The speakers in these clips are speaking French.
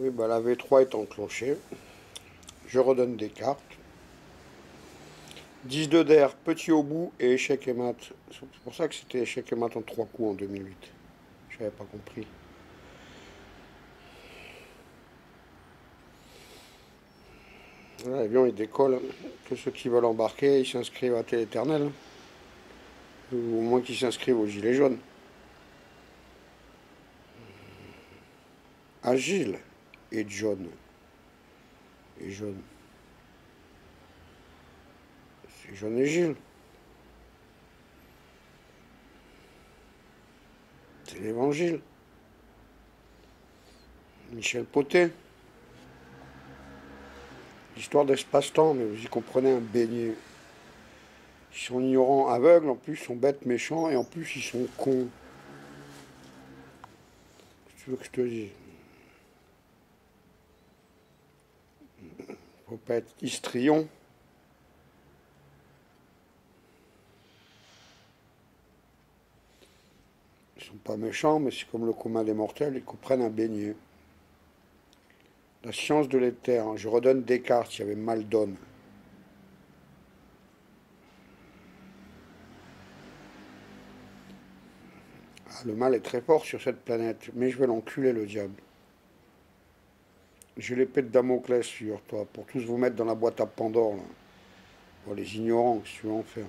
Oui, bah, la V3 est enclenchée. Je redonne des cartes. 10 de der, petit au bout et échec et mat. C'est pour ça que c'était échec et mat en 3 coups en 2008. Je n'avais pas compris. L'avion il décolle, que ceux qui veulent embarquer, ils s'inscrivent à Teleternel, ou au moins qu'ils s'inscrivent au gilet jaune. Agile et jaune. Et jaune. C'est jaune et Gilles. C'est l'évangile. Michel Potet. L'histoire d'espace-temps, mais vous y comprenez un beignet. Ils sont ignorants, aveugles, en plus ils sont bêtes, méchants, et en plus ils sont cons. Qu'est-ce que tu veux que je te dise? Faut pas être histrion. Ils sont pas méchants, mais c'est comme le commun des mortels, ils comprennent un beignet. La science de l'éther, je redonne Descartes, il y avait Maldon. Ah, le mal est très fort sur cette planète, mais je vais l'enculer le diable. J'ai l'épée de Damoclès sur toi, pour tous vous mettre dans la boîte à Pandore. Là. Bon, les ignorants, qu'est-ce que tu veux en faire?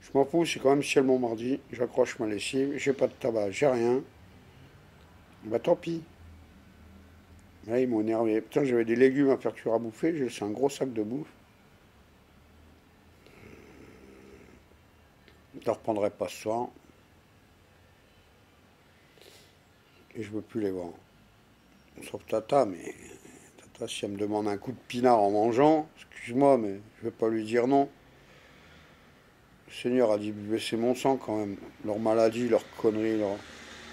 Je m'en fous, c'est quand même ciel mon mardi, j'accroche ma lessive, j'ai pas de tabac, j'ai rien. Bah tant pis. Là ils m'ont énervé. Putain, j'avais des légumes à faire cuire à bouffer, j'ai laissé un gros sac de bouffe. Je ne reprendrai pas ce soir. Et je ne veux plus les voir. Sauf Tata, mais Tata, si elle me demande un coup de pinard en mangeant, excuse-moi, mais je ne vais pas lui dire non. Le Seigneur a dit, buvez, c'est mon sang quand même. Leur maladie, leur connerie, leur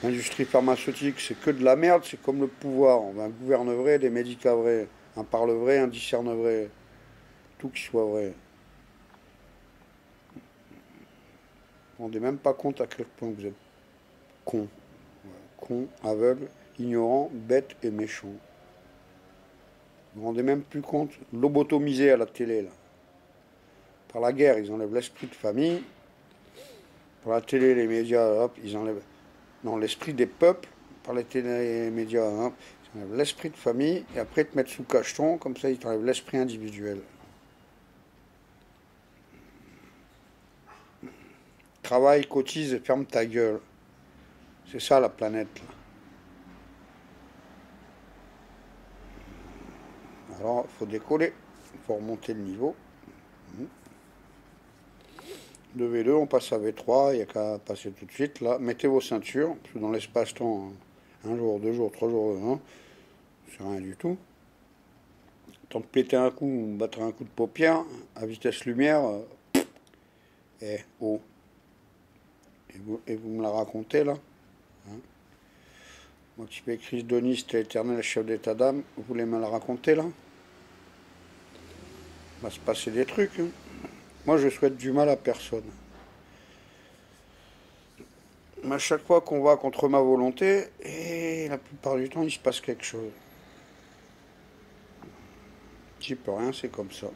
industrie pharmaceutique, c'est que de la merde, c'est comme le pouvoir. On a un gouverne vrai, des médicats vrais, un parle vrai, un discerne vrai, tout qui soit vrai. Vous ne vous rendez même pas compte à quel point vous êtes con. Con, aveugle, ignorant, bête et méchant. Vous ne vous rendez même plus compte, lobotomisé à la télé, là. Par la guerre, ils enlèvent l'esprit de famille. Par la télé, les médias, hop, ils enlèvent... Non, l'esprit des peuples, par la télé, les médias, hop, ils enlèvent l'esprit de famille, et après, ils te mettent sous cacheton, comme ça, ils t'enlèvent l'esprit individuel. Travaille, cotise et ferme ta gueule. C'est ça la planète. Là. Alors, il faut décoller, il faut remonter le niveau. De V2, on passe à V3, il n'y a qu'à passer tout de suite. Là, mettez vos ceintures, parce que dans l'espace-temps, un jour, deux jours, trois jours, c'est rien du tout. Tant que péter un coup ou battre un coup de paupière, à vitesse lumière, et haut. Oh. Et vous me la racontez là hein? Moi qui fais crise de Nice, Teleternel, chef d'état d'âme, vous voulez me la raconter là? Il va se passer des trucs. Hein? Moi je souhaite du mal à personne. Mais à chaque fois qu'on va contre ma volonté, et la plupart du temps il se passe quelque chose. J'y peux rien, c'est comme ça.